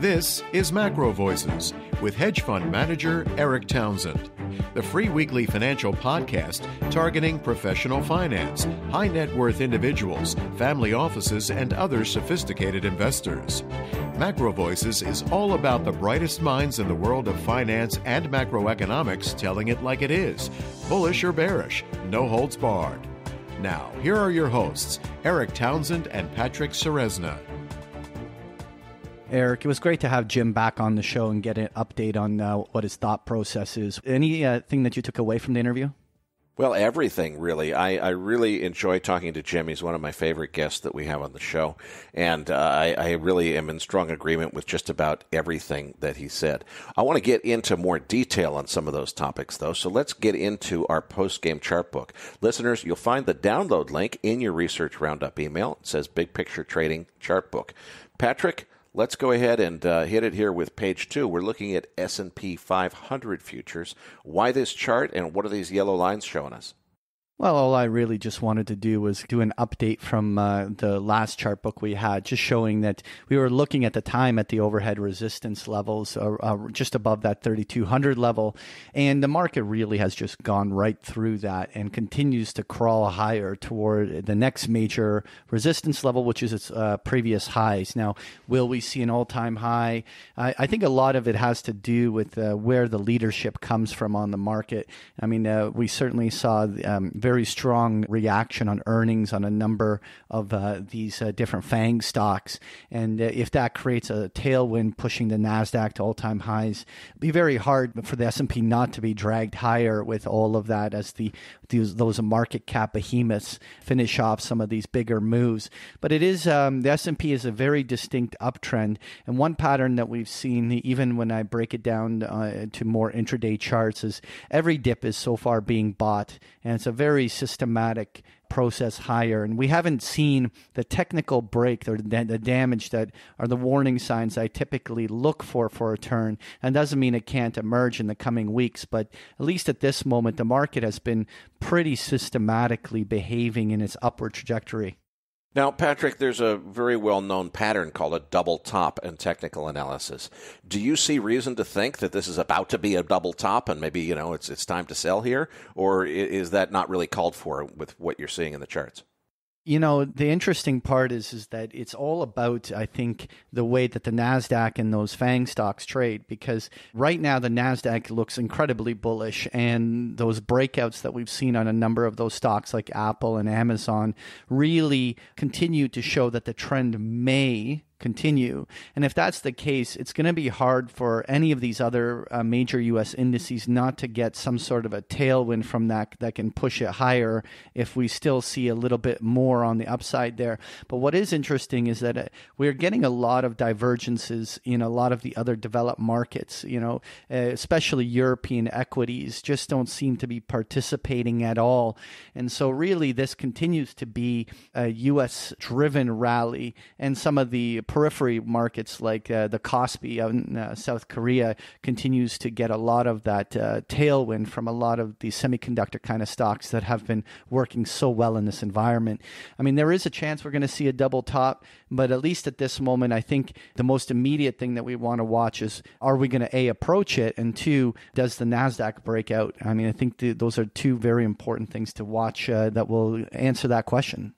This is Macro Voices with hedge fund manager Eric Townsend, the free weekly financial podcast targeting professional finance, high net worth individuals, family offices, and other sophisticated investors. Macro Voices is all about the brightest minds in the world of finance and macroeconomics telling it like it is, bullish or bearish, no holds barred. Now, here are your hosts, Eric Townsend and Patrick Ceresna. Eric, it was great to have Jim back on the show and get an update on what his thought process is. Anything that you took away from the interview? Well, everything, really. I really enjoy talking to Jim. He's one of my favorite guests that we have on the show. And I really am in strong agreement with just about everything that he said. I want to get into more detail on some of those topics, though. So let's get into our post-game chart book. Listeners, you'll find the download link in your Research Roundup email. It says Big Picture Trading Chart Book. Patrick, let's go ahead and hit it here with page 2. We're looking at S&P 500 futures. Why this chart, and what are these yellow lines showing us? Well, all I really just wanted to do was do an update from the last chart book we had, just showing that we were looking at the time at the overhead resistance levels, just above that 3,200 level. And the market really has just gone right through that and continues to crawl higher toward the next major resistance level, which is its previous highs. Now, will we see an all-time high? I think a lot of it has to do with where the leadership comes from on the market. I mean, we certainly saw very strong reaction on earnings on a number of these different FANG stocks. And if that creates a tailwind pushing the NASDAQ to all-time highs, it'd be very hard for the S&P not to be dragged higher with all of that as those market cap behemoths finish off some of these bigger moves. But it is the S&P is a very distinct uptrend. And one pattern that we've seen, even when I break it down to more intraday charts, is every dip is so far being bought. And it's a very systematic process higher. And we haven't seen the technical break or the damage that are the warning signs I typically look for a turn. And doesn't mean it can't emerge in the coming weeks, but at least at this moment, the market has been pretty systematically behaving in its upward trajectory. Now, Patrick, there's a very well-known pattern called a double top in technical analysis. Do you see reason to think that this is about to be a double top and maybe, you know, it's time to sell here? Or is that not really called for with what you're seeing in the charts? You know, the interesting part is that it's all about, I think, the way that the NASDAQ and those FANG stocks trade, because right now the NASDAQ looks incredibly bullish, and those breakouts that we've seen on a number of those stocks like Apple and Amazon really continue to show that the trend may continue. And if that's the case, it's going to be hard for any of these other major U.S. indices not to get some sort of a tailwind from that can push it higher if we still see a little bit more on the upside there. But what is interesting is that we're getting a lot of divergences in a lot of the other developed markets, you know, especially European equities just don't seem to be participating at all. And so really this continues to be a U.S. driven rally, and some of the periphery markets like the Kospi in South Korea continues to get a lot of that tailwind from a lot of the semiconductor kind of stocks that have been working so well in this environment. I mean, there is a chance we're going to see a double top, but at least at this moment, I think the most immediate thing that we want to watch is, are we going to A, approach it, and 2, does the NASDAQ break out? I mean, I think those are 2 very important things to watch that will answer that question.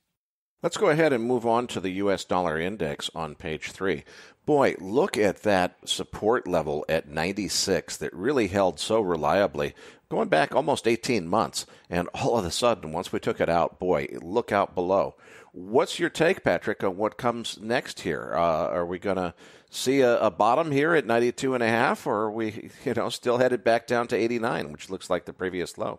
Let's go ahead and move on to the U.S. dollar index on page 3. Boy, look at that support level at 96 that really held so reliably, going back almost 18 months. And all of a sudden, once we took it out, boy, look out below. What's your take, Patrick, on what comes next here? Are we going to see a bottom here at 92.5, or are we, you know, still headed back down to 89, which looks like the previous low?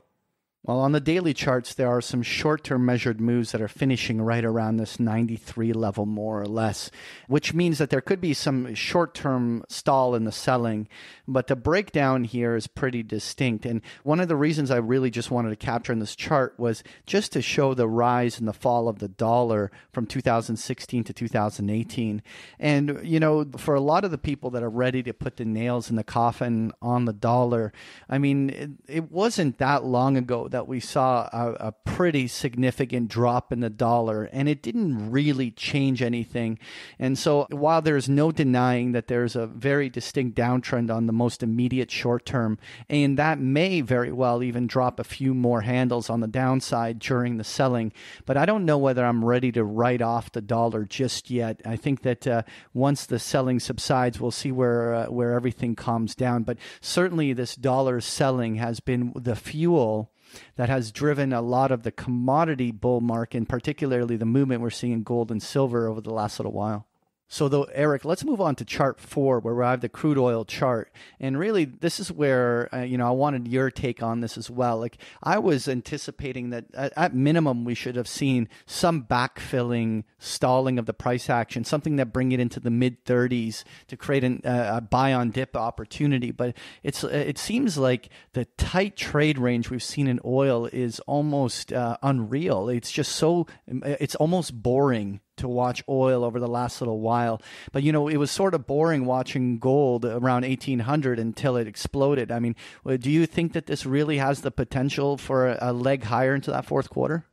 Well, on the daily charts, there are some short-term measured moves that are finishing right around this 93 level, more or less, which means that there could be some short-term stall in the selling. But the breakdown here is pretty distinct. And one of the reasons I really just wanted to capture in this chart was just to show the rise and the fall of the dollar from 2016 to 2018. And, you know, for a lot of the people that are ready to put the nails in the coffin on the dollar, I mean, it wasn't that long ago that we saw a pretty significant drop in the dollar, and it didn't really change anything. And so while there's no denying that there's a very distinct downtrend on the most immediate short term, and that may very well even drop a few more handles on the downside during the selling, but I don't know whether I'm ready to write off the dollar just yet. I think that once the selling subsides, we'll see where everything calms down. But certainly this dollar selling has been the fuel that has driven a lot of the commodity bull market, and particularly the movement we're seeing in gold and silver over the last little while. So though, Eric, let's move on to chart 4, where I have the crude oil chart. And really, this is where, I wanted your take on this as well. Like, I was anticipating that at minimum, we should have seen some backfilling, stalling of the price action, something that bring it into the mid-30s to create a buy-on-dip opportunity. But it seems like the tight trade range we've seen in oil is almost unreal. It's just it's almost boring to watch oil over the last little while. But, it was sort of boring watching gold around 1800 until it exploded. I mean, do you think that this really has the potential for a leg higher into that fourth quarter?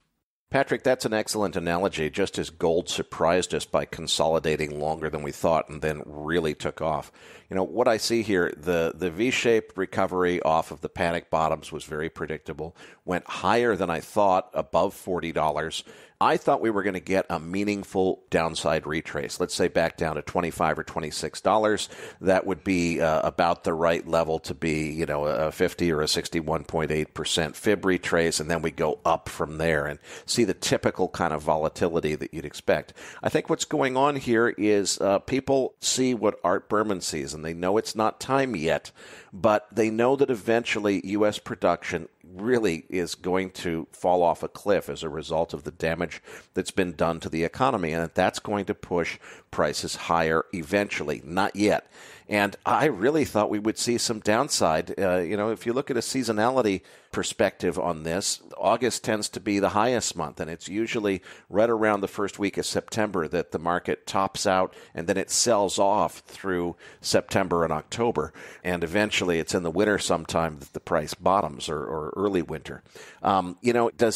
Patrick, that's an excellent analogy. Just as gold surprised us by consolidating longer than we thought and then really took off. What I see here, the V-shaped recovery off of the panic bottoms was very predictable, went higher than I thought, above $40. I thought we were going to get a meaningful downside retrace. Let's say back down to $25 or $26. That would be about the right level to be, a 50 or a 61.8% fib retrace, and then we go up from there and see the typical kind of volatility that you'd expect. I think what's going on here is people see what Art Berman sees, and they know it's not time yet, but they know that eventually U.S. production really is going to fall off a cliff as a result of the damage that's been done to the economy, and that's going to push prices higher eventually, not yet. And I really thought we would see some downside. If you look at a seasonality perspective on this, August tends to be the highest month, and it's usually right around the first week of September that the market tops out, and then it sells off through September and October. And eventually it's in the winter sometime that the price bottoms, or early winter. Does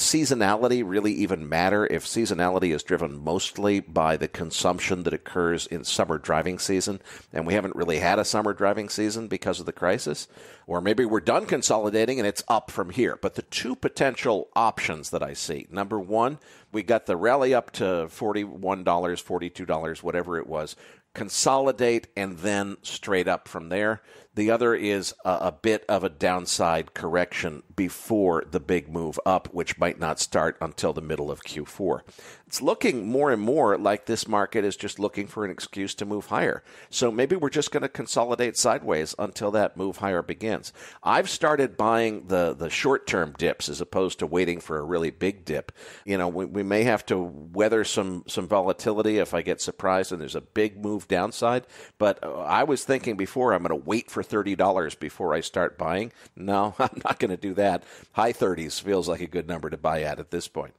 seasonality really even matter if seasonality is driven mostly by the consumption that occurs in summer driving season, and we haven't really had a summer driving season because of the crisis? Or maybe we're done consolidating and it's up from here. But the two potential options that I see: number one, we got the rally up to $41, $42, whatever it was, consolidate, and then straight up from there. The other is a bit of a downside correction before the big move up, which might not start until the middle of Q4. It's looking more and more like this market is just looking for an excuse to move higher. So maybe we're just going to consolidate sideways until that move higher begins. I've started buying the short-term dips as opposed to waiting for a really big dip. We may have to weather some volatility if I get surprised and there's a big move downside. But I was thinking before, I'm going to wait for $30 before I start buying. No, I'm not going to do that. High 30s feels like a good number to buy at this point.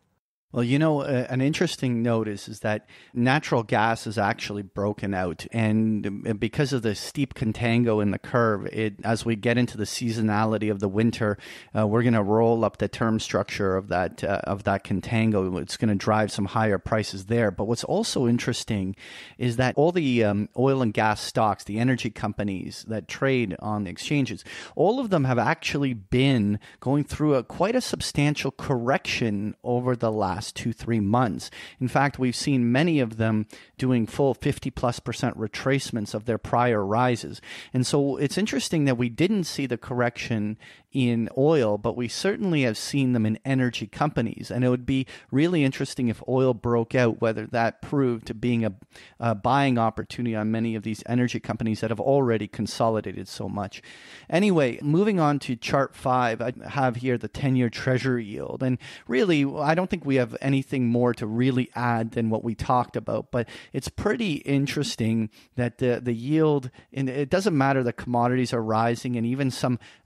Well, an interesting note is that natural gas is actually broken out. And because of the steep contango in the curve, as we get into the seasonality of the winter, we're going to roll up the term structure of that contango. It's going to drive some higher prices there. But what's also interesting is that all the oil and gas stocks, the energy companies that trade on the exchanges, all of them have actually been going through quite a substantial correction over the last 2-3 months. In fact, we've seen many of them doing full 50+% retracements of their prior rises. And so it's interesting that we didn't see the correction in oil, but we certainly have seen them in energy companies. And it would be really interesting if oil broke out, whether that proved to being a buying opportunity on many of these energy companies that have already consolidated so much. Anyway, moving on to chart 5, I have here the 10-year treasury yield. And really, I don't think we have anything more to really add than what we talked about, but it's pretty interesting that the yield, and it doesn't matter that commodities are rising and even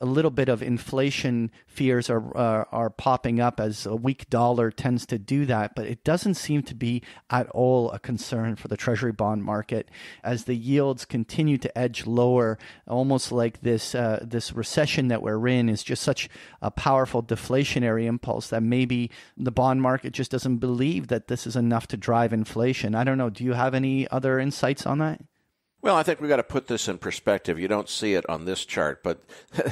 a little bit of inflation inflation fears are popping up, as a weak dollar tends to do that, but it doesn't seem to be at all a concern for the Treasury bond market, as the yields continue to edge lower, almost like this recession that we're in is just such a powerful deflationary impulse that maybe the bond market just doesn't believe that this is enough to drive inflation. I don't know. Do you have any other insights on that? Well, I think we've got to put this in perspective. You don't see it on this chart, but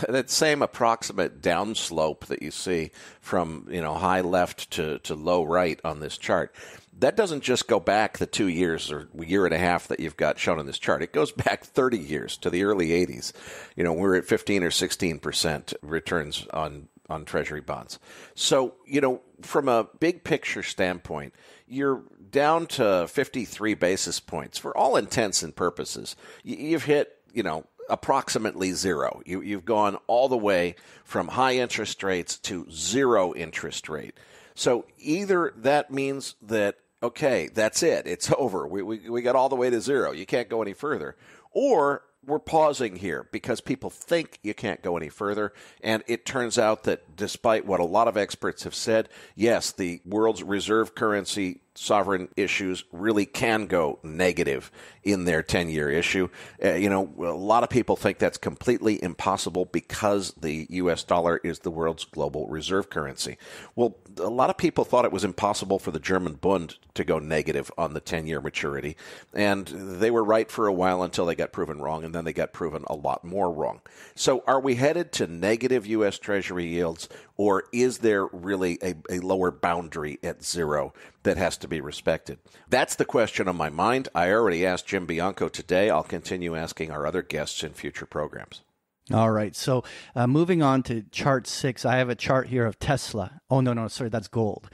that same approximate downslope that you see from, you know, high left to low right on this chart, that doesn't just go back the 2 years or year and a half that you've got shown on this chart. It goes back 30 years to the early 80s. You know, we're at 15 or 16% returns on Treasury bonds. So, you know, from a big picture standpoint, you're down to 53 basis points for all intents and purposes. You've hit, you know, approximately zero. You've gone all the way from high interest rates to zero interest rate. So either that means that, okay, that's it. It's over. We got all the way to zero. You can't go any further. Or we're pausing here because people think you can't go any further. And it turns out that despite what a lot of experts have said, yes, the world's reserve currency sovereign issues really can go negative in their 10-year issue. You know, a lot of people think that's completely impossible because the U.S. dollar is the world's global reserve currency. Well, a lot of people thought it was impossible for the German Bund to go negative on the 10-year maturity, and they were right for a while until they got proven wrong, and then they got proven a lot more wrong. So are we headed to negative U.S. Treasury yields, or is there really a lower boundary at zero that has to be respected? That's the question on my mind. I already asked Jim Bianco today. I'll continue asking our other guests in future programs. All right. So moving on to chart 6, I have a chart here of Tesla. Oh, no, sorry, that's gold.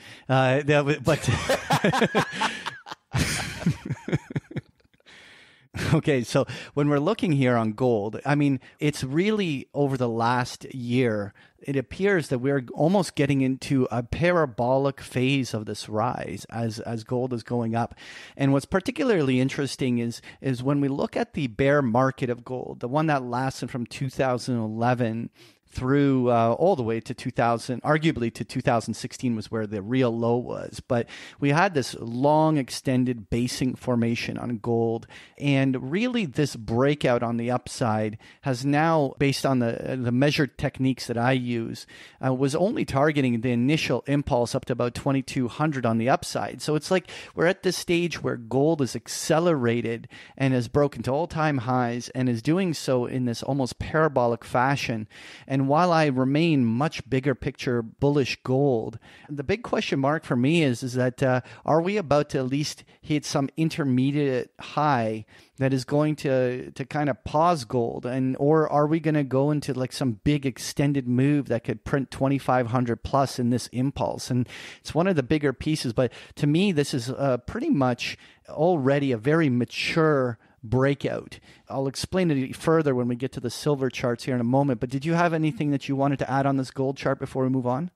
Okay, so when we're looking here on gold, I mean, it's really over the last year, it appears that we're almost getting into a parabolic phase of this rise as gold is going up. And what's particularly interesting is when we look at the bear market of gold, the one that lasted from 2011 through all the way to 2000, arguably to 2016 was where the real low was. But we had this long extended basing formation on gold. And really this breakout on the upside has now, based on the measured techniques that I use, was only targeting the initial impulse up to about 2200 on the upside. So it's like we're at this stage where gold is accelerated and has broken to all-time highs and is doing so in this almost parabolic fashion. And while I remain much bigger picture bullish gold, the big question mark for me is that are we about to at least hit some intermediate high that is going to kind of pause gold, and or are we going to go into like some big extended move that could print 2,500 plus in this impulse? And it's one of the bigger pieces. But to me, this is pretty much already a very mature breakout. I'll explain it further when we get to the silver charts here in a moment. But did you have anything that you wanted to add on this gold chart before we move on?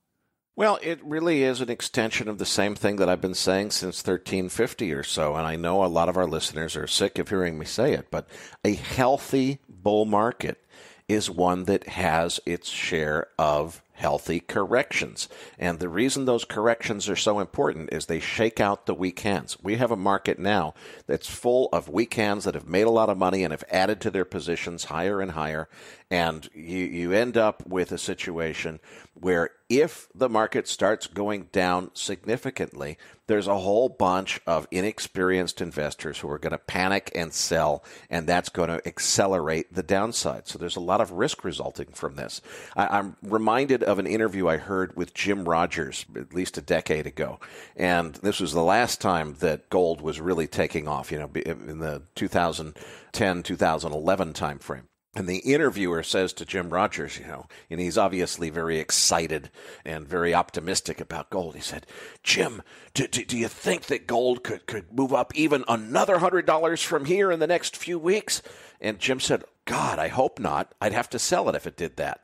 Well, it really is an extension of the same thing that I've been saying since 1350 or so. And I know a lot of our listeners are sick of hearing me say it, but a healthy bull market is one that has its share of healthy corrections. And the reason those corrections are so important is they shake out the weak hands. We have a market now that's full of weak hands that have made a lot of money and have added to their positions higher and higher. And you end up with a situation where if the market starts going down significantly, there's a whole bunch of inexperienced investors who are going to panic and sell, and that's going to accelerate the downside. So there's a lot of risk resulting from this. I'm reminded of an interview I heard with Jim Rogers at least a decade ago, and this was the last time that gold was really taking off, you know, in the 2010, 2011 timeframe. And the interviewer says to Jim Rogers, you know, and he's obviously very excited and very optimistic about gold. He said, Jim, do you think that gold could move up even another $100 from here in the next few weeks? And Jim said, God, I hope not. I'd have to sell it if it did that.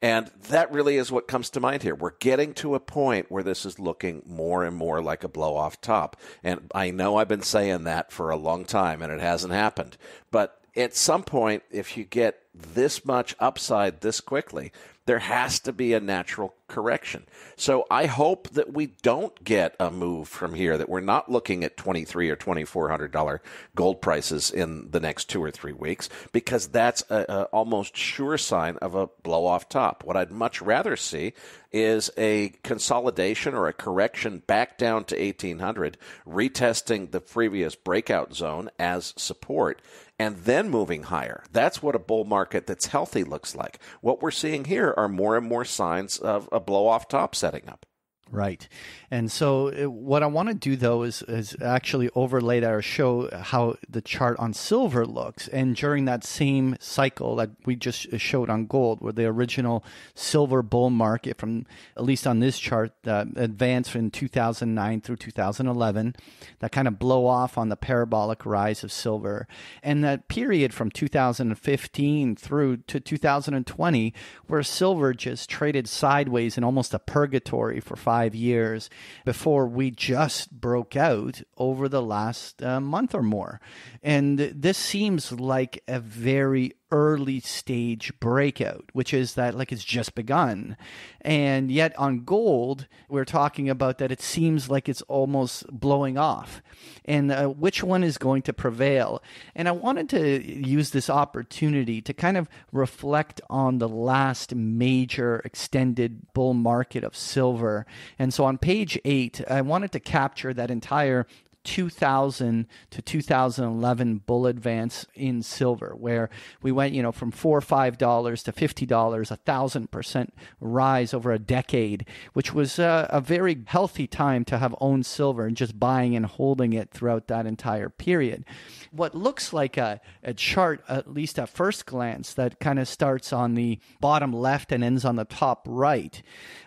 And that really is what comes to mind here. We're getting to a point where this is looking more and more like a blow-off top. And I know I've been saying that for a long time, and it hasn't happened. But at some point, if you get this much upside this quickly, there has to be a natural correction. So I hope that we don't get a move from here, that we're not looking at $2,300 or $2,400 gold prices in the next 2 or 3 weeks, because that's a almost sure sign of a blow-off top. What I'd much rather see is a consolidation or a correction back down to 1,800, retesting the previous breakout zone as support, and then moving higher. That's what a bull market that's healthy looks like. What we're seeing here are more and more signs of a blow-off top setting up. Right. And so what I want to do, though, is actually overlay our show how the chart on silver looks. And during that same cycle that we just showed on gold, where the original silver bull market, from at least on this chart, advanced from 2009 through 2011, that kind of blow off on the parabolic rise of silver. And that period from 2015 through to 2020, where silver just traded sideways in almost a purgatory for 5 years before we just broke out over the last month or more. And this seems like a very early stage breakout, which is that like it's just begun. And yet on gold, we're talking about that it seems like it's almost blowing off. And which one is going to prevail? And I wanted to use this opportunity to kind of reflect on the last major extended bull market of silver. And so on page 8, I wanted to capture that entire 2000 to 2011 bull advance in silver, where we went, you know, from $4 or $5 to $50, 1,000% rise over a decade, which was a very healthy time to have owned silver and just buying and holding it throughout that entire period. What looks like a chart, at least at first glance, that kind of starts on the bottom left and ends on the top right.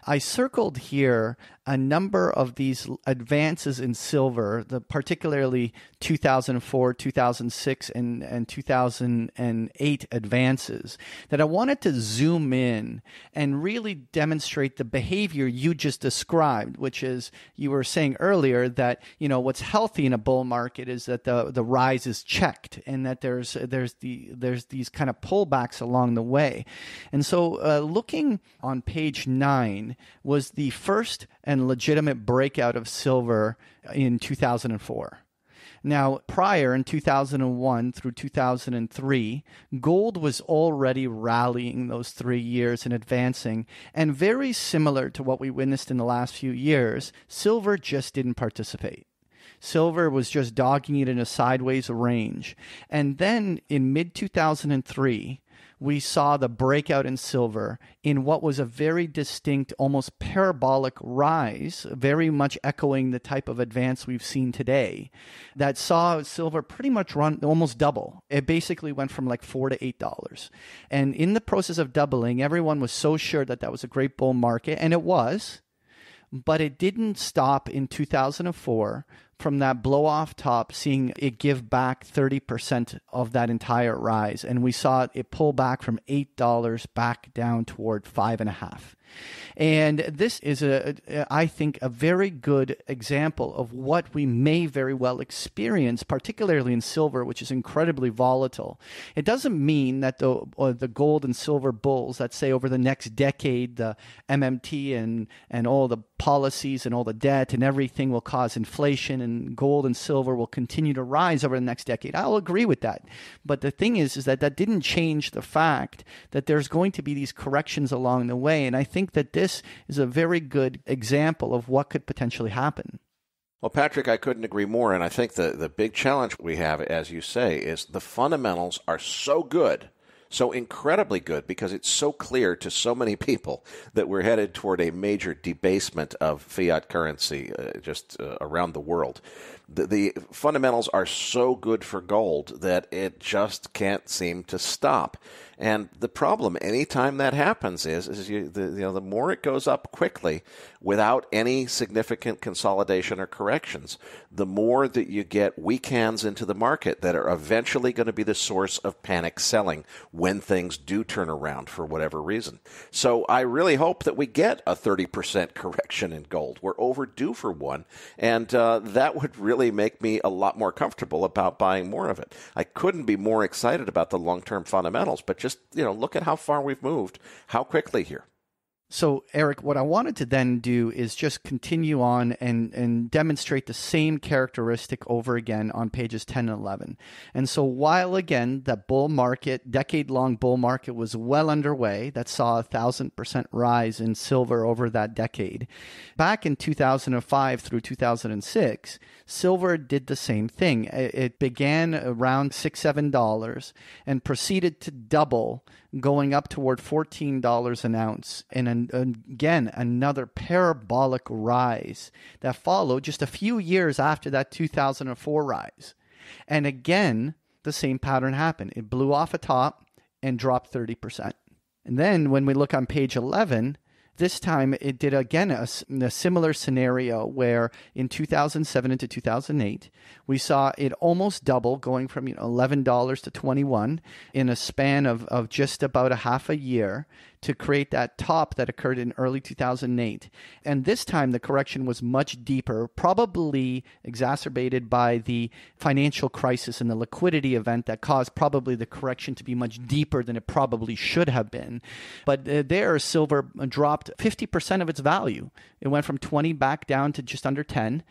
I circled here a number of these advances in silver, particularly 2004, 2006, and 2008 advances, that I wanted to zoom in and really demonstrate the behavior you just described, which is, you were saying earlier that, you know, what's healthy in a bull market is that the rise is checked, and that there's these kind of pullbacks along the way. And so looking on page 9 was the first and legitimate breakout of silver in 2004. Now, prior in 2001 through 2003, gold was already rallying those 3 years and advancing. And very similar to what we witnessed in the last few years, silver just didn't participate. Silver was just dogging it in a sideways range. And then in mid-2003, we saw the breakout in silver in what was a very distinct, almost parabolic rise, very much echoing the type of advance we've seen today, that saw silver pretty much run almost double. It basically went from like $4 to $8. And in the process of doubling, everyone was so sure that that was a great bull market, and it was, but it didn't stop in 2004 from that blow-off top, seeing it give back 30% of that entire rise. And we saw it pull back from $8 back down toward $5.50. And this is, I think, a very good example of what we may very well experience, particularly in silver, which is incredibly volatile. It doesn't mean that the gold and silver bulls that say over the next decade, the MMT and all the policies and all the debt and everything will cause inflation and gold and silver will continue to rise over the next decade. I'll agree with that. But the thing is that that didn't change the fact that there's going to be these corrections along the way. And I think that this is a very good example of what could potentially happen. Well, Patrick, I couldn't agree more. And I think the big challenge we have, as you say, is the fundamentals are so good, so incredibly good, because it's so clear to so many people that we're headed toward a major debasement of fiat currency just around the world. The fundamentals are so good for gold that it just can't seem to stop. And the problem, anytime that happens, is the more it goes up quickly without any significant consolidation or corrections, the more that you get weak hands into the market that are eventually going to be the source of panic selling when things do turn around for whatever reason. So I really hope that we get a 30% correction in gold. We're overdue for one, and that would really make me a lot more comfortable about buying more of it. I couldn't be more excited about the long-term fundamentals, but just, you know, look at how far we've moved, how quickly here. So, Eric, what I wanted to then do is just continue on and demonstrate the same characteristic over again on pages 10 and 11. And so while, again, that bull market, decade-long bull market was well underway, that saw a 1,000% rise in silver over that decade, back in 2005 through 2006, silver did the same thing. It began around $6, $7 and proceeded to double, going up toward $14 an ounce. And again, another parabolic rise that followed just a few years after that 2004 rise. And again, the same pattern happened. It blew off a top and dropped 30%. And then when we look on page 11, this time it did again a similar scenario where in 2007 into 2008, we saw it almost double, going from $11 to $21 in a span of just about a half a year to create that top that occurred in early 2008. And this time the correction was much deeper, probably exacerbated by the financial crisis and the liquidity event that caused probably the correction to be much deeper than it probably should have been. But there, silver dropped 50% of its value. It went from 20 back down to just under 10.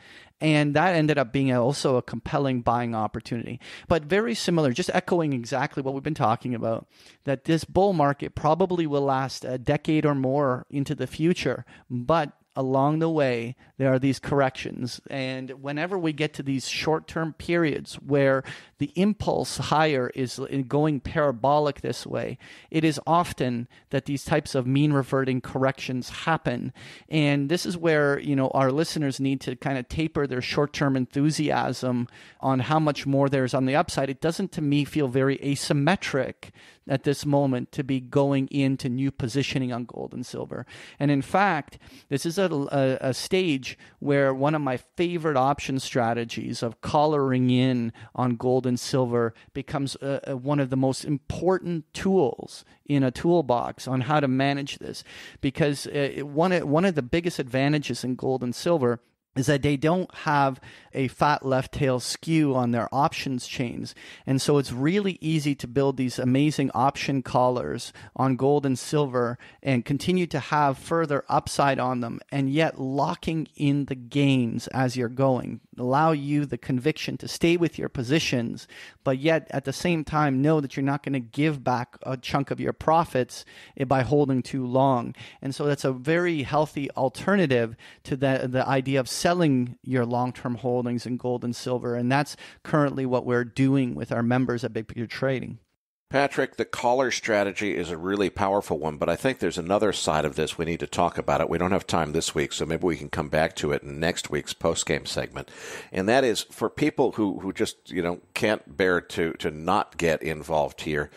And that ended up being also a compelling buying opportunity. But very similar, just echoing exactly what we've been talking about, that this bull market probably will last a decade or more into the future. But along the way, there are these corrections. And whenever we get to these short-term periods where the impulse higher is going parabolic this way, it is often that these types of mean-reverting corrections happen. And this is where, our listeners need to kind of taper their short-term enthusiasm on how much more there is on the upside. It doesn't, to me, feel very asymmetric at this moment to be going into new positioning on gold and silver. And in fact, this is a stage where one of my favorite option strategies of collaring in on gold and silver becomes one of the most important tools in a toolbox on how to manage this. Because one of the biggest advantages in gold and silver is that they don't have a fat left tail skew on their options chains. And so it's really easy to build these amazing option collars on gold and silver and continue to have further upside on them, and yet locking in the gains as you're going. Allow you the conviction to stay with your positions, but yet at the same time know that you're not going to give back a chunk of your profits by holding too long. And so that's a very healthy alternative to the idea of selling your long-term holdings in gold and silver. And that's currently what we're doing with our members at Big Picture Trading. Patrick, the collar strategy is a really powerful one, but I think there's another side of this we need to talk about. It. We don't have time this week, so maybe we can come back to it in next week's postgame segment. And that is for people who just can't bear to not get involved here.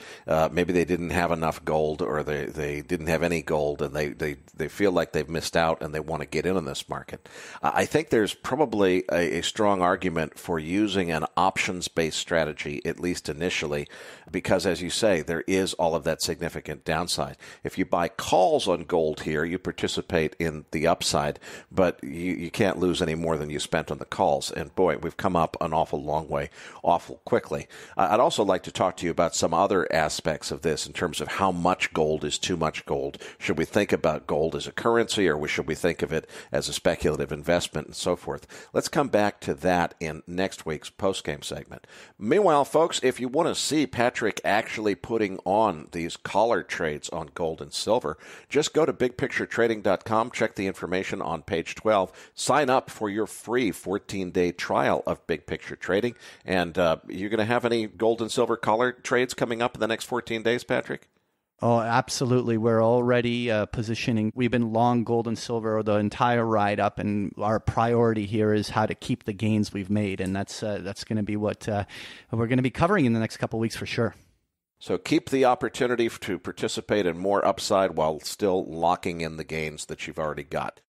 Maybe they didn't have enough gold, or they didn't have any gold, and they feel like they've missed out and they want to get in on this market. I think there's probably a strong argument for using an options-based strategy, at least initially, because as you say, there is all of that significant downside. If you buy calls on gold here, you participate in the upside, but you can't lose any more than you spent on the calls. And boy, we've come up an awful long way, awful quickly. I'd also like to talk to you about some other aspects of this in terms of how much gold is too much gold. Should we think about gold as a currency, or should we think of it as a speculative investment and so forth? Let's come back to that in next week's postgame segment. Meanwhile, folks, if you want to see Patrick actually putting on these collar trades on gold and silver, just go to bigpicturetrading.com, check the information on page 12, sign up for your free 14-day trial of Big Picture Trading. And you're going to have any gold and silver collar trades coming up in the next 14 days, Patrick? Oh, absolutely. We're already positioning. We've been long gold and silver the entire ride up, and our priority here is how to keep the gains we've made. And that's going to be what we're going to be covering in the next couple of weeks for sure. So keep the opportunity to participate in more upside while still locking in the gains that you've already got.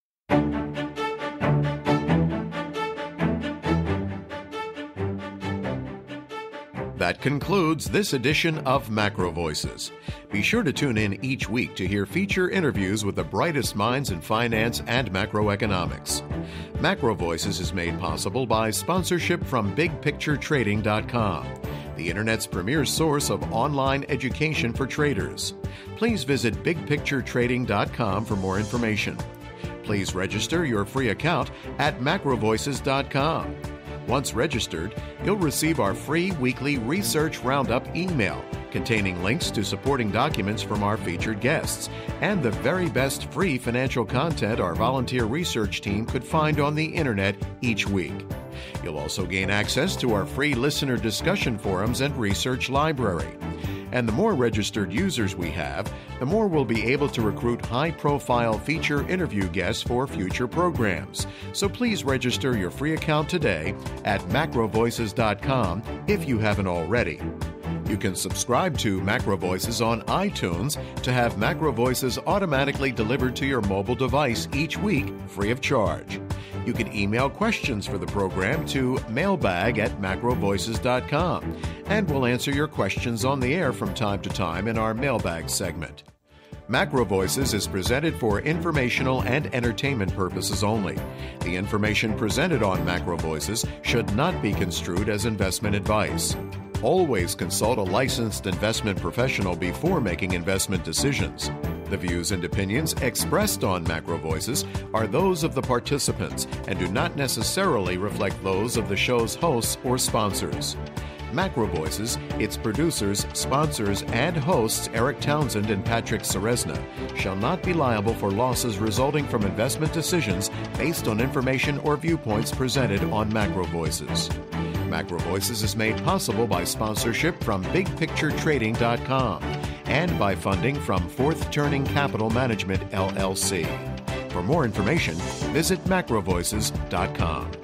That concludes this edition of Macro Voices. Be sure to tune in each week to hear feature interviews with the brightest minds in finance and macroeconomics. Macro Voices is made possible by sponsorship from BigPictureTrading.com. the Internet's premier source of online education for traders. Please visit bigpicturetrading.com for more information. Please register your free account at macrovoices.com. Once registered, you'll receive our free weekly Research Roundup email containing links to supporting documents from our featured guests and the very best free financial content our volunteer research team could find on the Internet each week. You'll also gain access to our free listener discussion forums and research library. And the more registered users we have, the more we'll be able to recruit high-profile feature interview guests for future programs. So please register your free account today at macrovoices.com if you haven't already. You can subscribe to Macro Voices on iTunes to have Macro Voices automatically delivered to your mobile device each week, free of charge. You can email questions for the program to mailbag@macrovoices.com, and we'll answer your questions on the air from time to time in our mailbag segment. Macro Voices is presented for informational and entertainment purposes only. The information presented on Macro Voices should not be construed as investment advice. Always consult a licensed investment professional before making investment decisions. The views and opinions expressed on Macro Voices are those of the participants and do not necessarily reflect those of the show's hosts or sponsors. Macro Voices, its producers, sponsors, and hosts Eric Townsend and Patrick Ceresna shall not be liable for losses resulting from investment decisions based on information or viewpoints presented on Macro Voices. Macro Voices is made possible by sponsorship from BigPictureTrading.com and by funding from Fourth Turning Capital Management, LLC. For more information, visit MacroVoices.com.